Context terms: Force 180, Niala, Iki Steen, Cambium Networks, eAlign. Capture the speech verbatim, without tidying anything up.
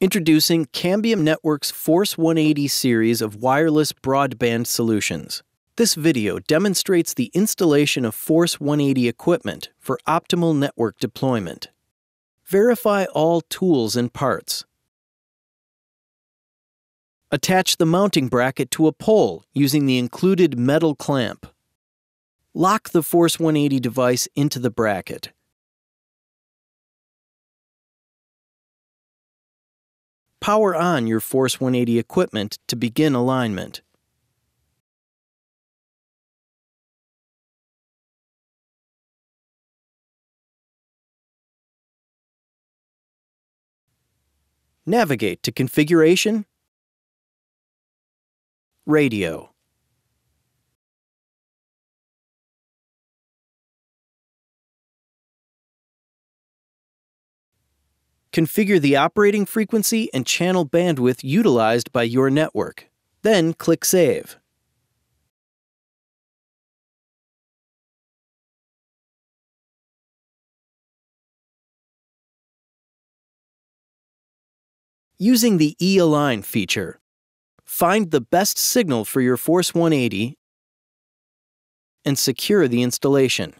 Introducing Cambium Networks' Force one eighty series of wireless broadband solutions. This video demonstrates the installation of Force one eighty equipment for optimal network deployment. Verify all tools and parts. Attach the mounting bracket to a pole using the included metal clamp. Lock the Force one eighty device into the bracket. Power on your Force one eighty equipment to begin alignment. Navigate to Configuration, Radio. Configure the operating frequency and channel bandwidth utilized by your network. Then click Save. Using the eAlign feature, find the best signal for your Force one eighty and secure the installation.